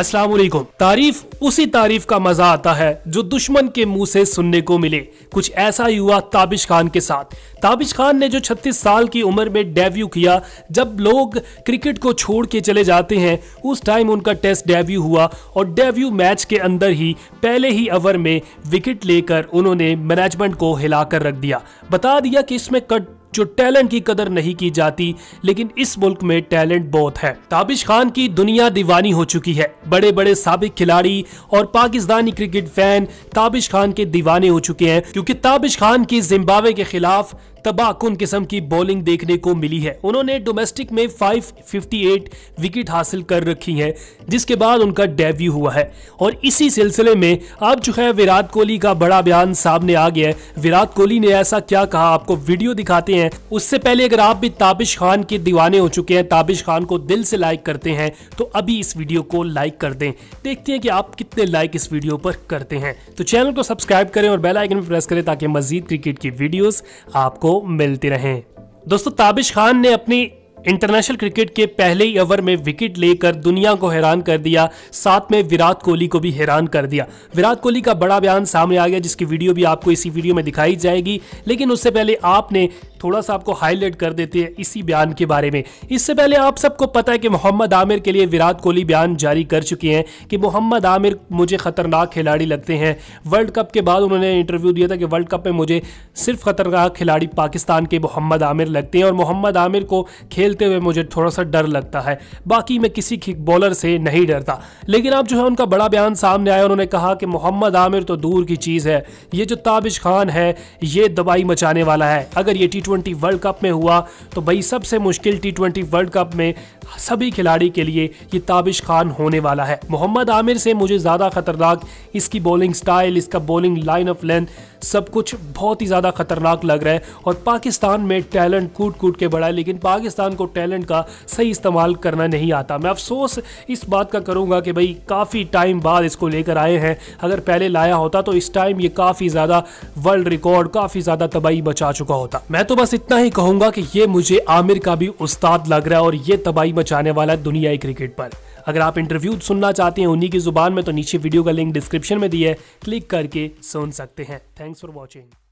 अस्सलाम वालेकुम। तारीफ उसी तारीफ का मजा आता है जो दुश्मन के मुंह से सुनने को मिले। कुछ ऐसा ही हुआ ताबिश खान के साथ। ताबिश खान ने जो 36 साल की उम्र में डेब्यू किया, जब लोग क्रिकेट को छोड़ के चले जाते हैं उस टाइम उनका टेस्ट डेब्यू हुआ और डेब्यू मैच के अंदर ही पहले ही ओवर में विकेट लेकर उन्होंने मैनेजमेंट को हिलाकर रख दिया, बता दिया कि इसमें कट जो टैलेंट की कदर नहीं की जाती, लेकिन इस मुल्क में टैलेंट बहुत है। ताबिश खान की दुनिया दीवानी हो चुकी है। बड़े बड़े साबिक खिलाड़ी और पाकिस्तानी क्रिकेट फैन ताबिश खान के दीवाने हो चुके हैं, क्योंकि ताबिश खान की जिम्बाब्वे के खिलाफ तबाहकुन किस्म की बॉलिंग देखने को मिली है। उन्होंने डोमेस्टिक में 558 विकेट हासिल कर रखी हैं, जिसके बाद उनका डेब्यू हुआ है। और इसी सिलसिले में अब जो है विराट कोहली का बड़ा बयान सामने आ गया है। विराट कोहली ने ऐसा क्या कहा, आपको वीडियो दिखाते हैं। उससे पहले अगर आप भी ताबिश खान के दीवाने हो चुके हैं, ताबिश खान को दिल से लाइक करते हैं, तो अभी इस वीडियो को लाइक कर दें। देखते हैं कि आप कितने लाइक इस वीडियो पर करते हैं। तो चैनल को सब्सक्राइब करें और बेल आइकन पर प्रेस करें ताकि मजीद क्रिकेट की वीडियोस आपको मिलते रहें। दोस्तों, ताबिश खान ने अपनी इंटरनेशनल क्रिकेट के पहले ही ओवर में विकेट लेकर दुनिया को हैरान कर दिया, साथ में विराट कोहली को भी हैरान कर दिया। विराट कोहली का बड़ा बयान सामने आ गया, जिसकी वीडियो भी आपको इसी वीडियो में दिखाई जाएगी। लेकिन उससे पहले आपने थोड़ा सा आपको हाईलाइट कर देते हैं इसी बयान के बारे में। इससे पहले आप सबको पता है कि मोहम्मद आमिर के लिए विराट कोहली बयान जारी कर चुके हैं कि मोहम्मद आमिर मुझे खतरनाक खिलाड़ी लगते हैं। वर्ल्ड कप के बाद उन्होंने इंटरव्यू दिया था कि वर्ल्ड कप में मुझे सिर्फ खतरनाक खिलाड़ी पाकिस्तान के मोहम्मद आमिर लगते हैं और मोहम्मद आमिर को खेलते हुए मुझे थोड़ा सा डर लगता है, बाकी मैं किसी बॉलर से नहीं डरता। लेकिन अब जो है उनका बड़ा बयान सामने आया। उन्होंने कहा कि मोहम्मद आमिर तो दूर की चीज़ है, ये जो ताबिश खान है ये दवाई मचाने वाला है। अगर ये T20 वर्ल्ड कप में हुआ तो भाई सबसे मुश्किल T20 वर्ल्ड कप में सभी खिलाड़ी के लिए ये ताबिश खान होने वाला है। मोहम्मद आमिर से मुझे ज़्यादा खतरनाक इसकी बॉलिंग स्टाइल, इसका बॉलिंग लाइन ऑफ लेंथ, सब कुछ बहुत ही ज़्यादा खतरनाक लग रहा है। और पाकिस्तान में टैलेंट कूट कूट के बड़ा है, लेकिन पाकिस्तान को टैलेंट का सही इस्तेमाल करना नहीं आता। मैं अफसोस इस बात का करूँगा कि भाई काफ़ी टाइम बाद इसको लेकर आए हैं, अगर पहले लाया होता तो इस टाइम ये काफ़ी ज़्यादा वर्ल्ड रिकॉर्ड, काफ़ी ज़्यादा तबाही मचा चुका होता। मैं तो बस इतना ही कहूँगा कि ये मुझे आमिर का भी उस्ताद लग रहा है और ये तबाही मचाने वाला है दुनियाई क्रिकेट पर। अगर आप इंटरव्यू सुनना चाहते हैं उन्हीं की जुबान में, तो नीचे वीडियो का लिंक डिस्क्रिप्शन में दिया है, क्लिक करके सुन सकते हैं। Thanks for watching.